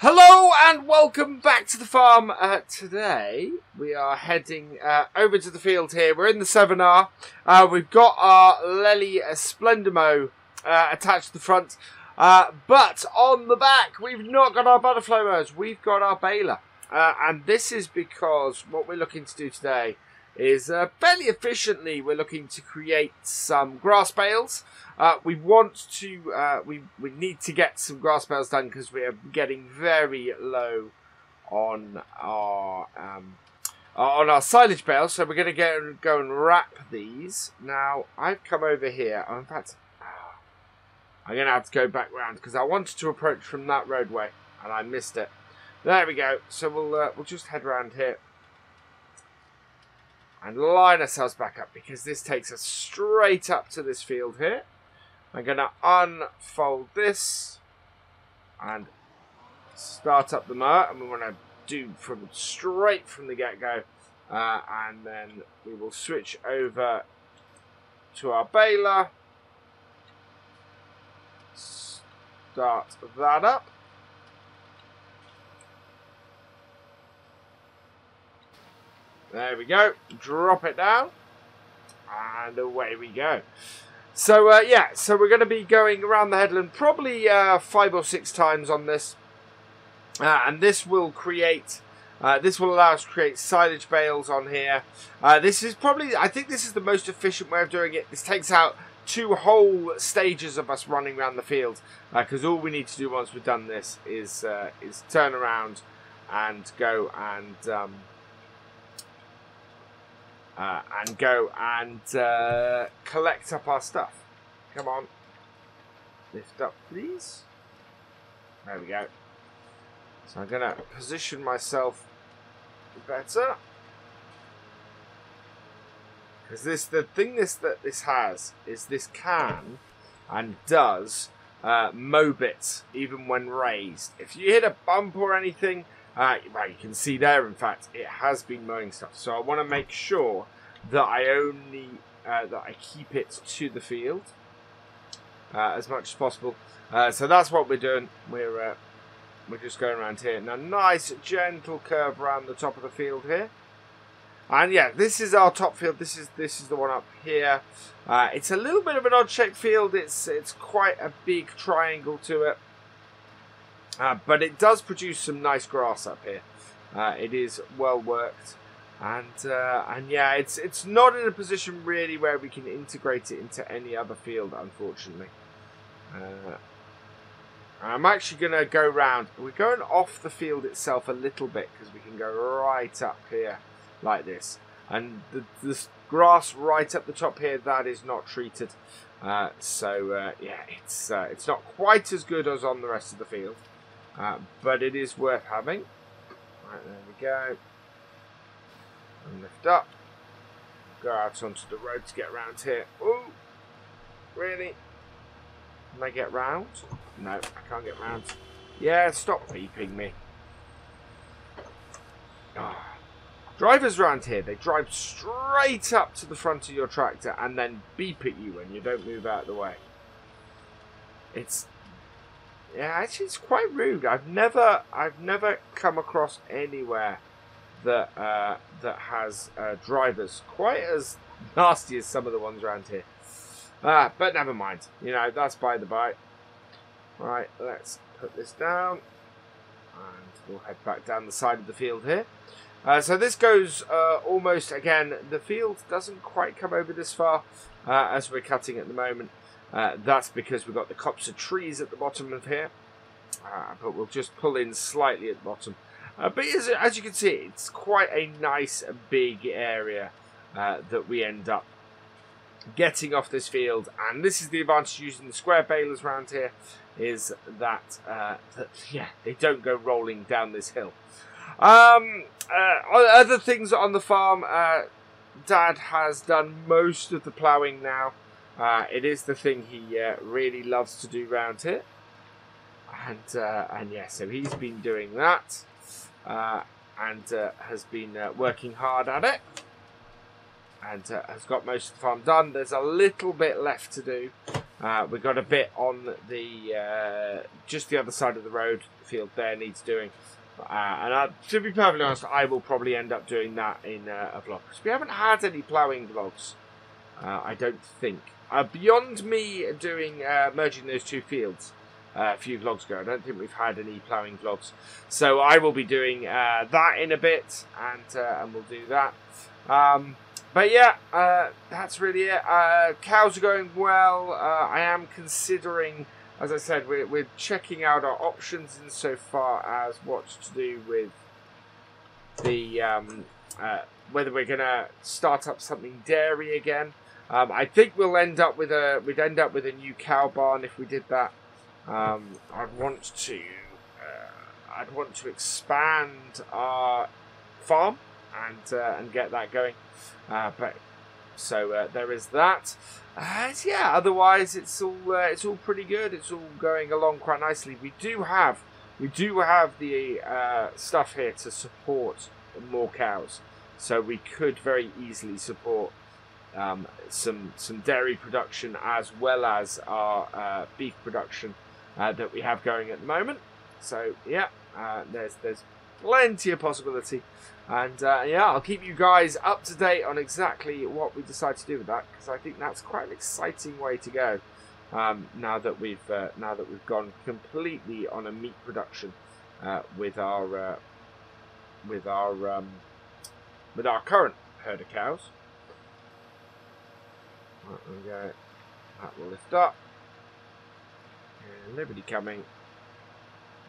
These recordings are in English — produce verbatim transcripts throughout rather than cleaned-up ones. Hello and welcome back to the farm. Uh, today we are heading uh, over to the field here. We're in the seven R. Uh, we've got our Lely Splendimo uh, attached to the front. Uh, but on the back, we've not got our butterfly mowers. We've got our baler. Uh, and this is because what we're looking to do today is uh, fairly efficiently we're looking to create some grass bales. Uh, we want to, uh, we, we need to get some grass bales done because we are getting very low on our um, on our silage bales. So we're going to go and, go and wrap these. Now, I've come over here. Oh, in fact, I'm going to have to go back round because I wanted to approach from that roadway and I missed it. There we go. So we'll, uh, we'll just head round here and line ourselves back up because this takes us straight up to this field here. I'm going to unfold this and start up the mower, and we want to do from straight from the get-go, uh, and then we will switch over to our baler, start that up. There we go, drop it down, and away we go. So, uh, yeah, so we're going to be going around the headland probably uh, five or six times on this. Uh, and this will create, uh, this will allow us to create silage bales on here. Uh, this is probably, I think this is the most efficient way of doing it. This takes out two whole stages of us running around the field. Because uh, all we need to do once we've done this is, uh, is turn around and go and... Um, Uh, and go and uh, collect up our stuff. Come on. Lift up, please. There we go. So I'm going to position myself better. Because this, the thing this, that this has is this can and does uh, mobit even when raised. If you hit a bump or anything... Uh, well, you can see there, in fact, it has been mowing stuff. So I want to make sure that I only, uh, that I keep it to the field uh, as much as possible. Uh, so that's what we're doing. We're, uh, we're just going around here. Now, nice, gentle curve around the top of the field here. And yeah, this is our top field. This is this is the one up here. Uh, it's a little bit of an odd-shaped field. It's, it's quite a big triangle to it. Uh, but it does produce some nice grass up here. Uh, it is well worked, and uh, and yeah, it's it's not in a position really where we can integrate it into any other field, unfortunately. Uh, I'm actually going to go round. We're going off the field itself a little bit because we can go right up here like this, and the, this grass right up the top here that is not treated. Uh, so uh, yeah, it's uh, it's not quite as good as on the rest of the field. Uh, but it is worth having. Right, there we go. And lift up. Go out onto the road to get around here. Ooh, really? Can I get round? No, I can't get round. Yeah, stop beeping me. Oh. Drivers around here, they drive straight up to the front of your tractor and then beep at you when you don't move out of the way. It's... Yeah, actually, it's quite rude. I've never, I've never come across anywhere that uh, that has uh, drivers quite as nasty as some of the ones around here. Ah, but never mind. You know, that's by the by. Right, let's put this down, and we'll head back down the side of the field here. Uh, so this goes uh, almost again. The field doesn't quite come over this far uh, as we're cutting at the moment. Uh, that's because we've got the copse of trees at the bottom of here, uh, but we'll just pull in slightly at the bottom. Uh, but as, as you can see, it's quite a nice big area uh, that we end up getting off this field. And this is the advantage using the square balers around here, is that, uh, that yeah, they don't go rolling down this hill. Um, uh, other things on the farm, uh, Dad has done most of the ploughing now. Uh, it is the thing he uh, really loves to do round here, and uh, and yeah, so he's been doing that, uh, and uh, has been uh, working hard at it, and uh, has got most of the farm done. There's a little bit left to do, Uh, we've got a bit on the uh, just the other side of the road field there needs doing. Uh, and I, to be perfectly honest, I will probably end up doing that in uh, a vlog. Because we haven't had any ploughing vlogs, uh, I don't think. Uh, beyond me doing uh, merging those two fields uh, a few vlogs ago, I don't think we've had any ploughing vlogs. So I will be doing uh, that in a bit, and, uh, and we'll do that. Um, but yeah, uh, that's really it. Uh, cows are going well. Uh, I am considering... As I said, we're, we're checking out our options insofar as what to do with the, um, uh, whether we're going to start up something dairy again. Um, I think we'll end up with a, we'd end up with a new cow barn if we did that. Um, I'd want to, uh, I'd want to expand our farm and, uh, and get that going. Uh, but so, uh, there is that. Uh, yeah, otherwise it's all uh, it's all pretty good. It's all going along quite nicely. We do have we do have the uh, stuff here to support more cows, so we could very easily support um, some some dairy production as well as our uh, beef production uh, that we have going at the moment. So yeah, uh, there's there's plenty of possibility. And uh, yeah, I'll keep you guys up to date on exactly what we decide to do with that, because I think that's quite an exciting way to go. Um, now that we've uh, now that we've gone completely on a meat production uh, with our uh, with our um, with our current herd of cows. Right, there we go. That will lift up. And Liberty coming.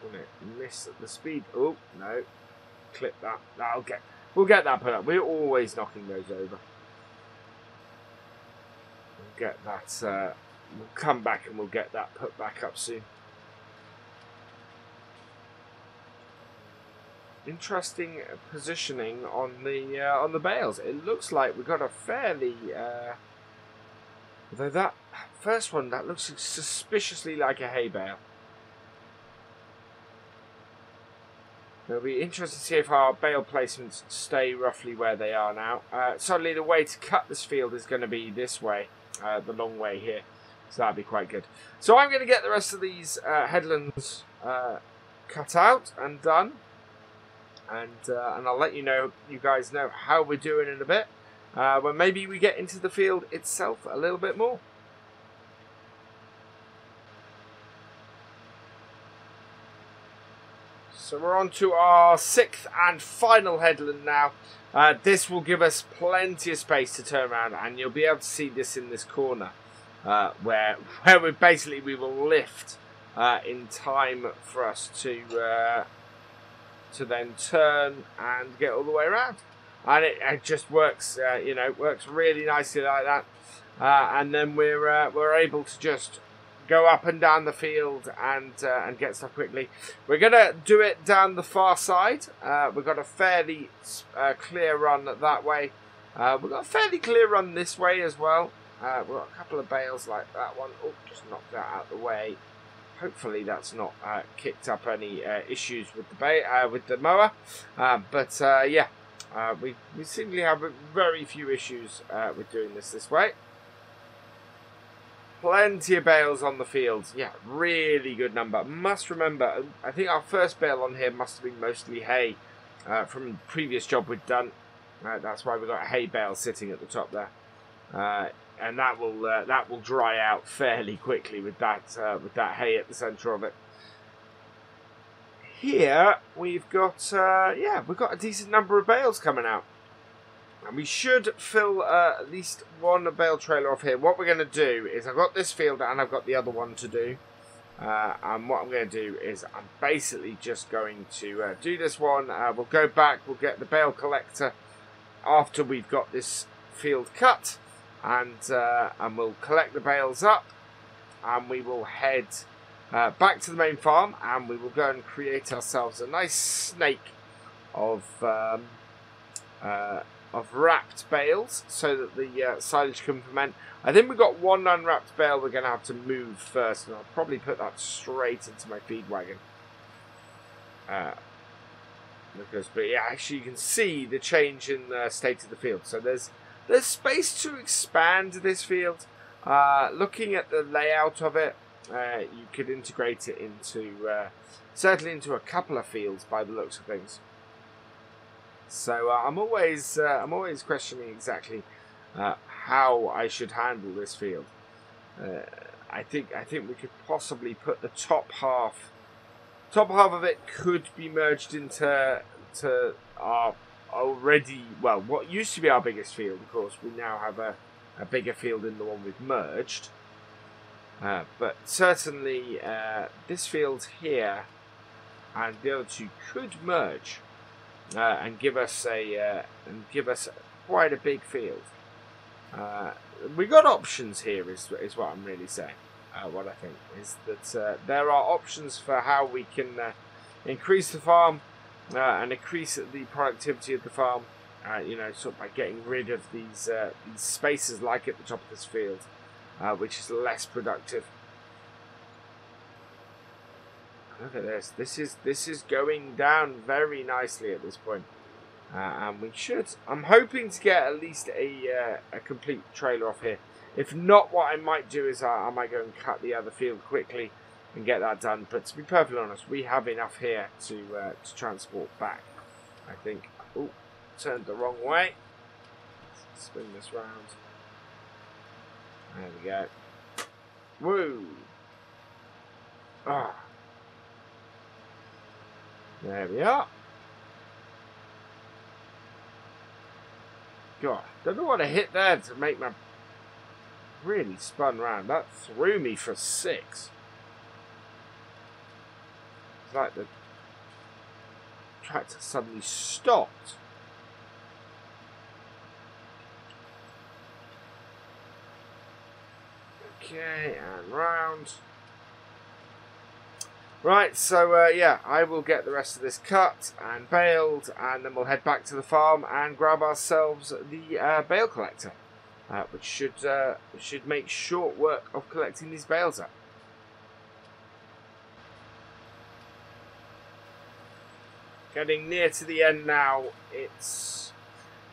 Will it miss at the speed? Oh no. Clip that. That'll get. We'll get that put up. We're always knocking those over. We'll get that. Uh, we'll come back and we'll get that put back up soon. Interesting positioning on the uh, on the bales. It looks like we got a fairly. Uh, although that first one, that looks suspiciously like a hay bale. It'll be interesting to see if our bale placements stay roughly where they are now. Uh, suddenly the way to cut this field is going to be this way, uh, the long way here. So that'll be quite good. So I'm going to get the rest of these uh, headlands uh, cut out and done. And uh, and I'll let you know, you guys know how we're doing in a bit. Uh, when maybe we get into the field itself a little bit more. So we're on to our sixth and final headland now. Uh, this will give us plenty of space to turn around, and you'll be able to see this in this corner, uh, where where we basically we will lift uh, in time for us to uh, to then turn and get all the way around. And it, it just works, uh, you know, works really nicely like that. Uh, and then we're uh, we're able to just go up and down the field and uh, and get stuff quickly. We're going to do it down the far side. Uh, we've got a fairly uh, clear run that way. Uh, we've got a fairly clear run this way as well. Uh, we've got a couple of bales like that one. Oh, just knocked that out of the way. Hopefully that's not uh, kicked up any uh, issues with the bay uh, with the mower. Uh, but uh, yeah, uh, we, we seem to have very few issues uh, with doing this this way. Plenty of bales on the fields. Yeah, really good number. Must remember, I think our first bale on here must have been mostly hay uh, from the previous job we'd done. Uh, that's why we've got a hay bale sitting at the top there. Uh, and that will uh, that will dry out fairly quickly with that, uh, with that hay at the centre of it. Here we've got, uh, yeah, we've got a decent number of bales coming out. And we should fill uh, at least one bale trailer off here. What we're going to do is, I've got this field and I've got the other one to do. Uh, and what I'm going to do is I'm basically just going to uh, do this one. Uh, we'll go back, we'll get the bale collector after we've got this field cut. And, uh, and we'll collect the bales up. And we will head uh, back to the main farm. And we will go and create ourselves a nice snake of... Um, uh, of wrapped bales so that the uh, silage can ferment. I think we've got one unwrapped bale we're going to have to move first, and I'll probably put that straight into my feed wagon. Uh, because, but yeah, actually you can see the change in the state of the field. So there's, there's space to expand this field, Uh, looking at the layout of it, uh, you could integrate it into uh, certainly into a couple of fields by the looks of things. So uh, I'm always uh, I'm always questioning exactly uh, how I should handle this field. Uh, I think I think we could possibly put the top half top half of it could be merged into to our already well what used to be our biggest field. Of course, we now have a a bigger field than the one we've merged. Uh, but certainly uh, this field here and the other two could merge uh, and give us a uh, and give us quite a big field. Uh, we got options here, is is what I'm really saying. Uh, what I think is that uh, there are options for how we can uh, increase the farm uh, and increase the productivity of the farm. Uh, you know, sort of by getting rid of these uh, these spaces like at the top of this field, uh, which is less productive. Look at this. This is this is going down very nicely at this point, uh, and we should. I'm hoping to get at least a uh, a complete trailer off here. If not, what I might do is I, I might go and cut the other field quickly and get that done. But to be perfectly honest, we have enough here to uh, to transport back, I think. Ooh. Turned the wrong way. Let's spin this round. There we go. Woo! Ah. There we are. God, don't know what I hit there to make my really spun round. That threw me for six. It's like the tractor suddenly stopped. Okay, and round. Right, so uh, yeah, I will get the rest of this cut and baled, and then we'll head back to the farm and grab ourselves the uh, bale collector, uh, which should uh, should make short work of collecting these bales up. Getting near to the end now. It's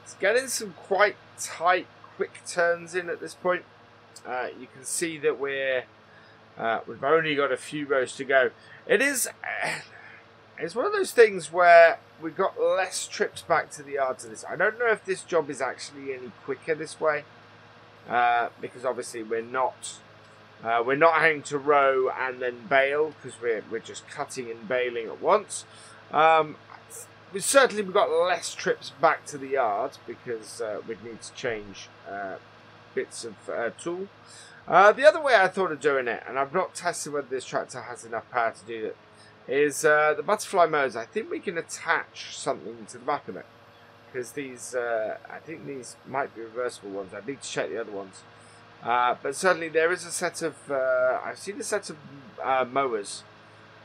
it's getting some quite tight, quick turns in at this point. Uh, you can see that we're uh, we've only got a few rows to go. It is uh, it's one of those things where we got less trips back to the yard to this. I don't know if this job is actually any quicker this way, uh, because obviously we're not uh, we're not having to row and then bale, because we're we're just cutting and baling at once. Um, we certainly we've got less trips back to the yard because uh, we'd need to change. Uh, bits of uh, tool. Uh, the other way I thought of doing it, and I've not tested whether this tractor has enough power to do that, is uh, the butterfly mowers. I think we can attach something to the back of it, because these, uh, I think these might be reversible ones. I need to check the other ones. Uh, but certainly there is a set of, uh, I've seen a set of uh, mowers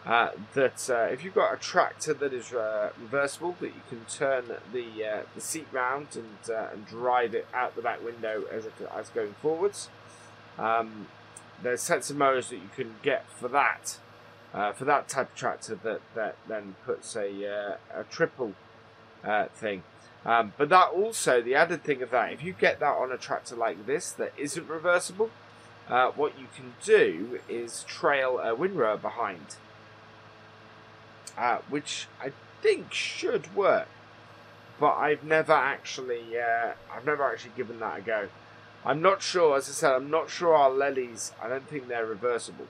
uh, that uh, if you've got a tractor that is uh, reversible, that you can turn the uh, the seat round and uh, and drive it out the back window as it, as going forwards. Um, there's sets of mowers that you can get for that uh, for that type of tractor that that then puts a uh, a triple uh, thing. Um, but that also the added thing of that, if you get that on a tractor like this that isn't reversible, uh, what you can do is trail a windrower behind. Uh, which I think should work, but I've never actually, uh, I've never actually given that a go. I'm not sure, as I said, I'm not sure our Lely's, I don't think they're reversible.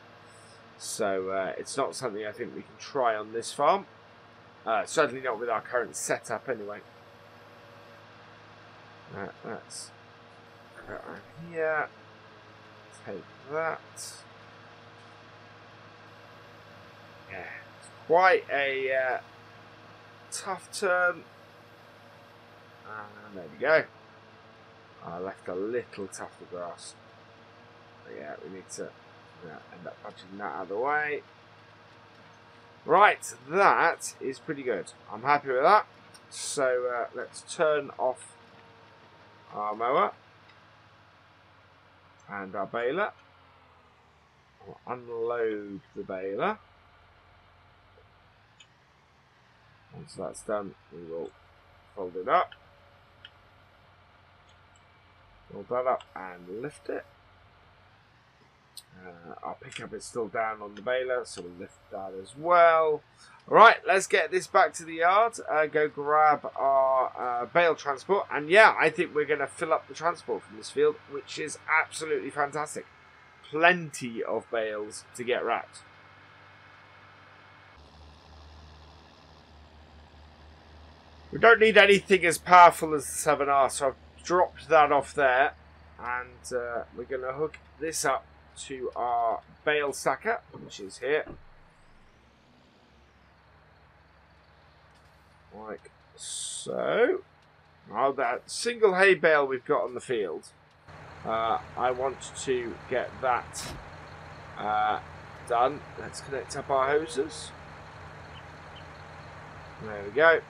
So uh, it's not something I think we can try on this farm. Uh, certainly not with our current setup anyway. Uh, let's go on here, take that. Yeah. Quite a uh, tough turn. And there we go. I left a little tuft of grass. But yeah, we need to yeah, end up punching that out of the way. Right, that is pretty good. I'm happy with that. So uh, let's turn off our mower and our baler. We'll unload the baler. Once that's done, we will fold it up, fold that up and lift it. Uh, our pickup is still down on the baler, so we'll lift that as well. Alright, let's get this back to the yard, uh, go grab our uh, bale transport, and yeah, I think we're going to fill up the transport from this field, which is absolutely fantastic. Plenty of bales to get wrapped. We don't need anything as powerful as the seven R, so I've dropped that off there, and uh, we're going to hook this up to our bale stacker, which is here, like so. Now that single hay bale we've got on the field, uh, I want to get that uh, done. Let's connect up our hoses. There we go.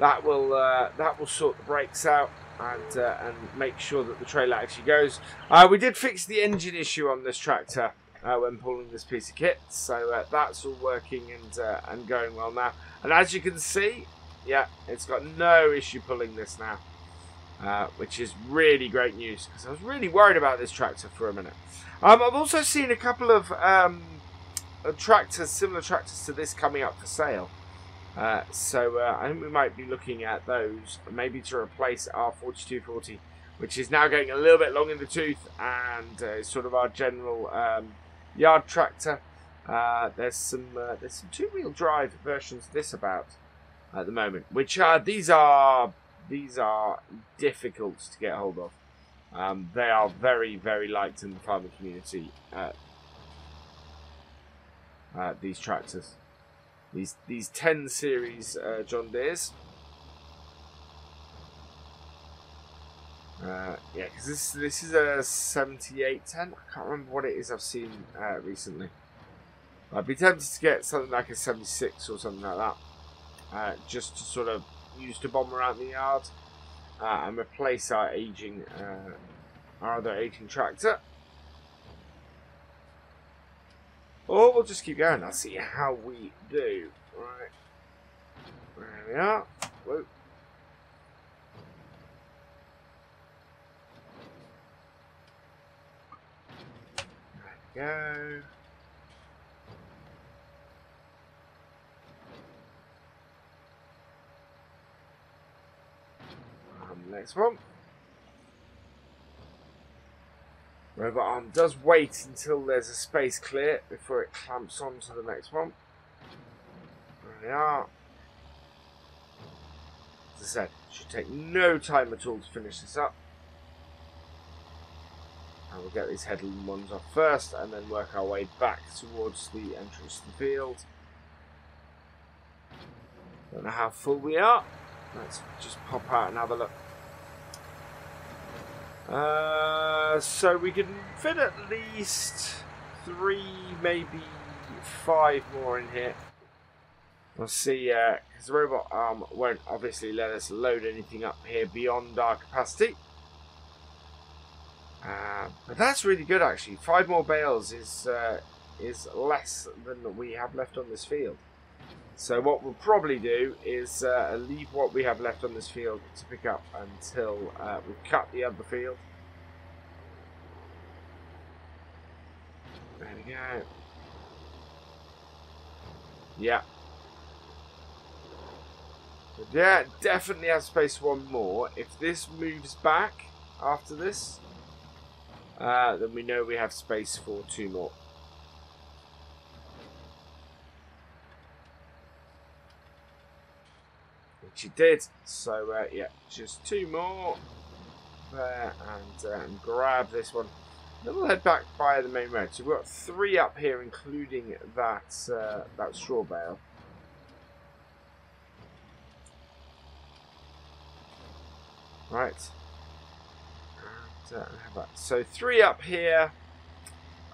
That will uh, that will sort the brakes out. And, uh, and make sure that the trailer actually goes. Uh, we did fix the engine issue on this tractor uh, when pulling this piece of kit, so uh, that's all working and uh, and going well now. And as you can see, yeah, it's got no issue pulling this now, uh, which is really great news, because I was really worried about this tractor for a minute. Um, I've also seen a couple of um, tractors, similar tractors to this, coming up for sale. Uh, so uh, I think we might be looking at those, maybe to replace our forty-two forty, which is now going a little bit long in the tooth, and uh, sort of our general um, yard tractor. Uh, there's some uh, there's some two-wheel drive versions of this about at the moment, which are these are these are difficult to get hold of. Um, they are very very liked in the farming community. Uh, uh, these tractors. These, these ten series uh, John Deere's. Uh, yeah, because this, this is a seventy-eight ten. I can't remember what it is I've seen uh, recently. I'd be tempted to get something like a seventy-six or something like that. Uh, just to sort of use to bomb around the yard. Uh, and replace our aging, uh, our other aging tractor. Or we'll just keep going. I'll see how we do. Right. There we are. Whoa. There we go. And next one. Robot arm does wait until there's a space clear before it clamps on to the next one. There we are. As I said, it should take no time at all to finish this up. And we'll get these headland ones off first and then work our way back towards the entrance to the field. Don't know how full we are. Let's just pop out and have a look. Uh, so we can fit at least three, maybe five more in here. We'll see, uh, because the robot arm won't obviously let us load anything up here beyond our capacity. Uh, but that's really good, actually. Five more bales is uh, is less than we have left on this field. So what we'll probably do is uh, leave what we have left on this field to pick up until uh, we've cut the other field. There we go. Yeah. But yeah, definitely have space for one more. If this moves back after this, uh, then we know we have space for two more. She did, so uh, yeah, just two more there, and uh, and grab this one. Then we'll head back by the main road. So we've got three up here, including that uh, that straw bale. Right, and, uh, have that. So three up here.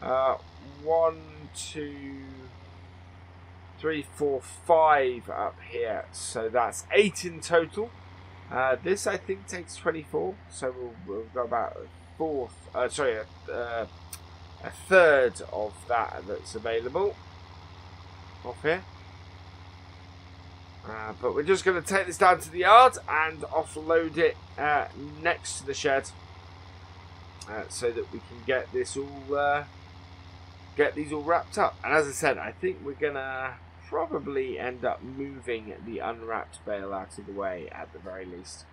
Uh, one, two. Three, four, five up here, so that's eight in total. Uh, this I think takes twenty-four, so we'll, we'll go about a fourth, uh, sorry, a, uh, a third of that that's available off here. Uh, but we're just going to take this down to the yard and offload it uh, next to the shed, uh, so that we can get this all uh, get these all wrapped up. And as I said, I think we're gonna probably end up moving the unwrapped bale out of the way at the very least.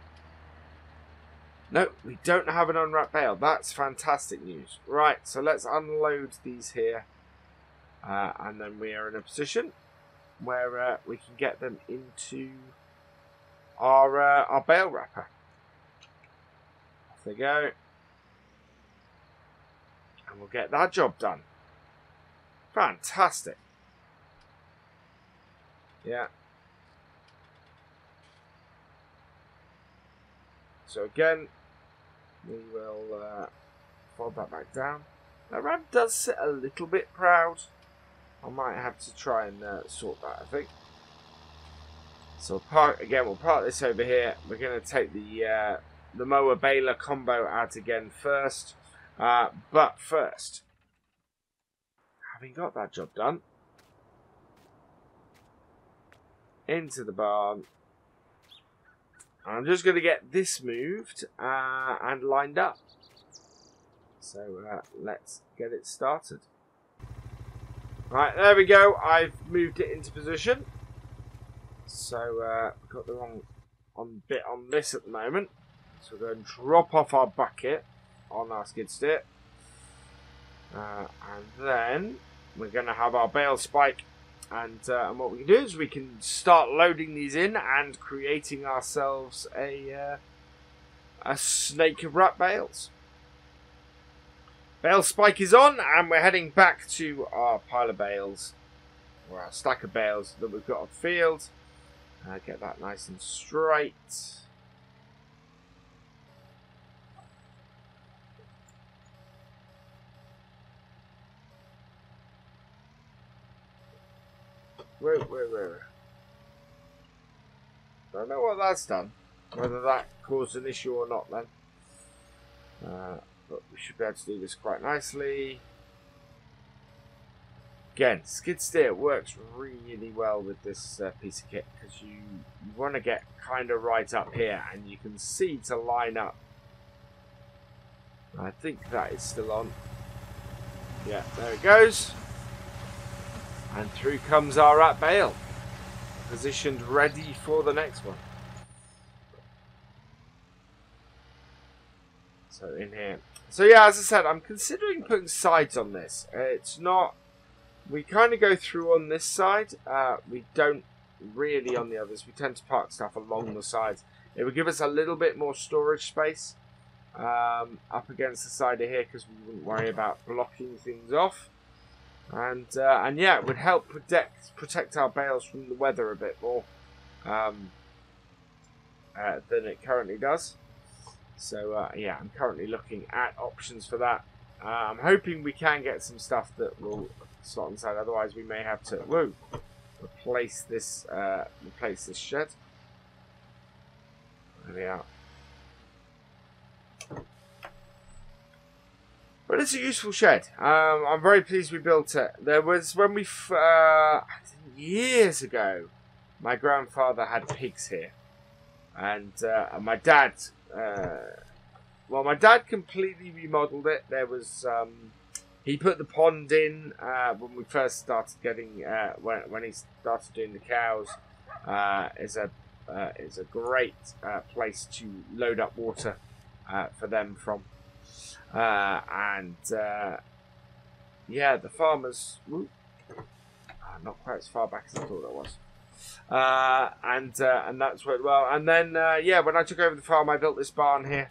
No, we don't have an unwrapped bale. That's fantastic news. Right, so let's unload these here. Uh, and then we are in a position where uh, we can get them into our, uh, our bale wrapper. Off they go. And we'll get that job done. Fantastic. Yeah. So again, we will uh, fold that back down. Now Ram does sit a little bit proud. I might have to try and uh, sort that, I think. So we'll park, again, we'll park this over here. We're going to take the uh, the mower baler combo out again first. Uh, but first, having got that job done, into the barn. I'm just going to get this moved uh, and lined up. So uh, let's get it started. Right, there we go. I've moved it into position. So uh, I've got the wrong on bit on this at the moment. So we're going to drop off our bucket on our skid steer. Uh, and then we're going to have our bale spike. And, uh, and what we can do is we can start loading these in and creating ourselves a uh, a snake of wrap bales. Bale spike is on, and we're heading back to our pile of bales, or our stack of bales that we've got on field. Uh, get that nice and straight. Wait, wait, wait, wait. Don't know what that's done. Whether that caused an issue or not, then. Uh, but we should be able to do this quite nicely. Again, skid steer works really well with this uh, piece of kit, because you, you want to get kind of right up here, and you can see to line up. I think that is still on. Yeah, there it goes. And through comes our wrap bale, positioned ready for the next one. So in here. So yeah, as I said, I'm considering putting sides on this. It's not, we kind of go through on this side. Uh, we don't really on the others. We tend to park stuff along the sides. It would give us a little bit more storage space um, up against the side of here, because we wouldn't worry about blocking things off. And uh, and yeah, it would help protect protect our bales from the weather a bit more um, uh, than it currently does. So uh, yeah, I'm currently looking at options for that. Uh, I'm hoping we can get some stuff that will slot inside. Otherwise, we may have to whoa, replace this uh, replace this shed. There we are. But it's a useful shed. Um, I'm very pleased we built it. There was, when we, uh, years ago, my grandfather had pigs here. And, uh, and my dad, uh, well, my dad completely remodeled it. There was, um, he put the pond in uh, when we first started getting, uh, when, when he started doing the cows. Uh, it's a, uh, it's a great uh, place to load up water uh, for them from. Uh, and uh, yeah, the farmers, whoop, not quite as far back as I thought that was, uh, and uh, and that's worked well. And then uh, yeah, when I took over the farm, I built this barn here.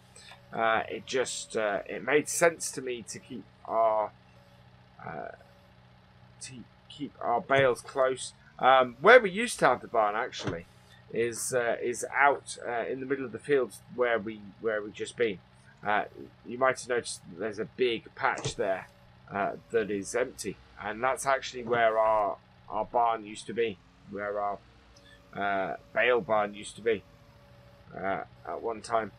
Uh, it just uh, it made sense to me to keep our uh, to keep our bales close. Um, where we used to have the barn actually is uh, is out uh, in the middle of the fields where we where we've just been. Uh, you might have noticed that there's a big patch there uh, that is empty, and that's actually where our our barn used to be, where our uh, bale barn used to be uh, at one time,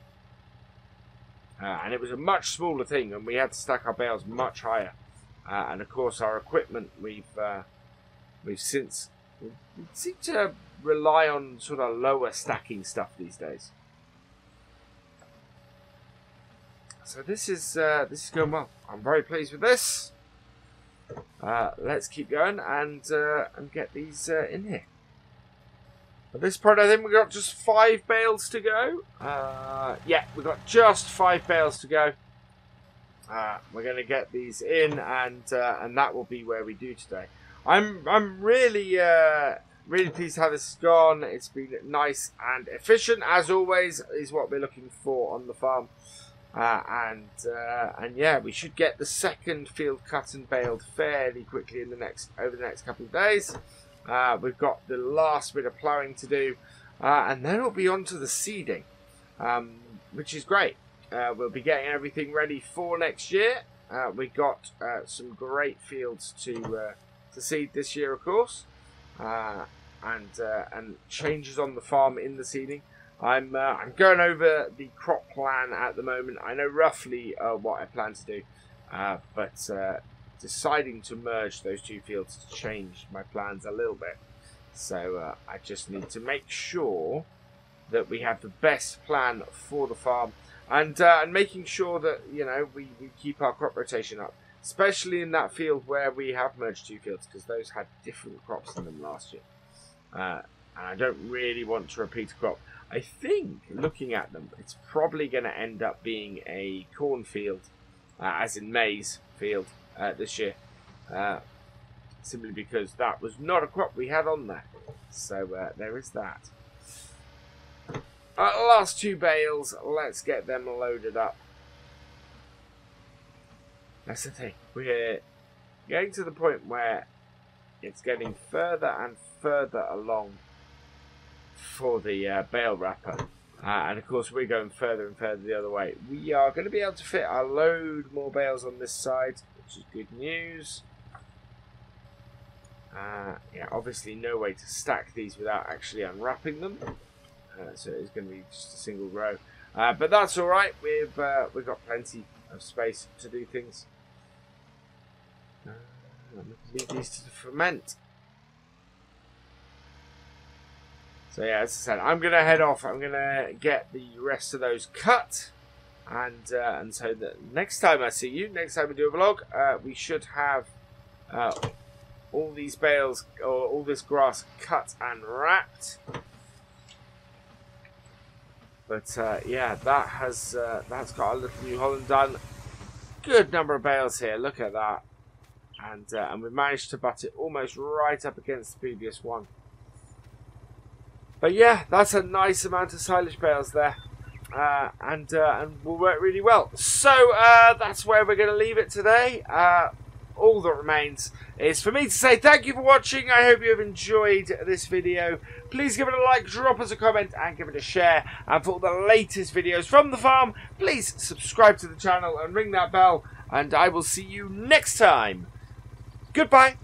uh, and it was a much smaller thing, and we had to stack our bales much higher, uh, and of course our equipment we've uh, we've since we seem to rely on sort of lower stacking stuff these days. So this is uh, this is going well. I'm very pleased with this. Uh, let's keep going and uh, and get these uh, in here. At this point, I think we've got just five bales to go. Uh, yeah, we've got just five bales to go. Uh, we're going to get these in, and uh, and that will be where we do today. I'm I'm really uh, really pleased how this has gone. It's been nice and efficient as always, is what we're looking for on the farm. Uh, and uh, and yeah, we should get the second field cut and baled fairly quickly in the next over the next couple of days. Uh, we've got the last bit of ploughing to do, uh, and then we'll be on to the seeding, um, which is great. Uh, we'll be getting everything ready for next year. Uh, we've got uh, some great fields to uh, to seed this year, of course, uh, and uh, and changes on the farm in the seeding. I'm uh, I'm going over the crop plan at the moment. I know roughly uh, what I plan to do, uh, but. Uh, Deciding to merge those two fields has changed my plans a little bit, so uh, I just need to make sure that we have the best plan for the farm, and uh, and making sure that, you know, we, we keep our crop rotation up, especially in that field where we have merged two fields, because those had different crops in them last year, uh, and I don't really want to repeat a crop. I think, looking at them, it's probably going to end up being a cornfield, uh, as in maize field. Uh, this year, uh, simply because that was not a crop we had on there, so uh, there is that. Our last two bales, let's get them loaded up. That's the thing, we're getting to the point where it's getting further and further along for the uh, bale wrapper. Uh, and of course we're going further and further the other way. We are going to be able to fit a load more bales on this side, which is good news. Uh, yeah, obviously no way to stack these without actually unwrapping them, uh, so it's going to be just a single row. Uh, but that's all right. We've uh, we've got plenty of space to do things. Uh, leave these to ferment. So yeah, as I said, I'm going to head off. I'm going to get the rest of those cut. And, uh, and so that next time I see you, next time we do a vlog, uh, we should have uh, all these bales, or all this grass cut and wrapped. But uh, yeah, that has uh, that's got a little New Holland done. Good number of bales here, look at that. And, uh, and we managed to butt it almost right up against the previous one. But yeah, that's a nice amount of silage bales there, uh, and uh, and will work really well. So uh, that's where we're going to leave it today. Uh, all that remains is for me to say thank you for watching. I hope you have enjoyed this video. Please give it a like, drop us a comment, and give it a share. And for all the latest videos from the farm, please subscribe to the channel and ring that bell. And I will see you next time. Goodbye.